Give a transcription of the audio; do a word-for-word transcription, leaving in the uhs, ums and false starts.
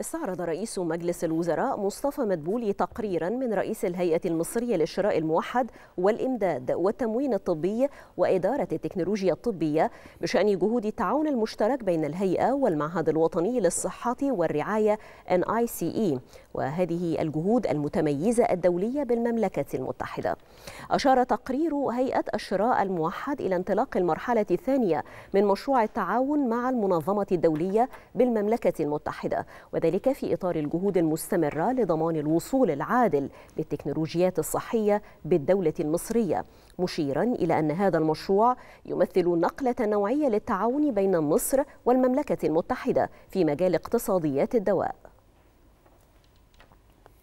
استعرض رئيس مجلس الوزراء مصطفى مدبولي تقريرا من رئيس الهيئة المصرية للشراء الموحد والإمداد والتموين الطبي وإدارة التكنولوجيا الطبية بشأن جهود التعاون المشترك بين الهيئة والمعهد الوطني للصحة والرعاية نايس، وهذه الجهود المتميزة الدولية بالمملكة المتحدة. أشار تقرير هيئة الشراء الموحد إلى انطلاق المرحلة الثانية من مشروع التعاون مع المنظمة الدولية بالمملكة المتحدة، وذلك في إطار الجهود المستمرة لضمان الوصول العادل للتكنولوجيات الصحية بالدولة المصرية، مشيرا إلى أن هذا المشروع يمثل نقلة نوعية للتعاون بين مصر والمملكة المتحدة في مجال اقتصاديات الدواء.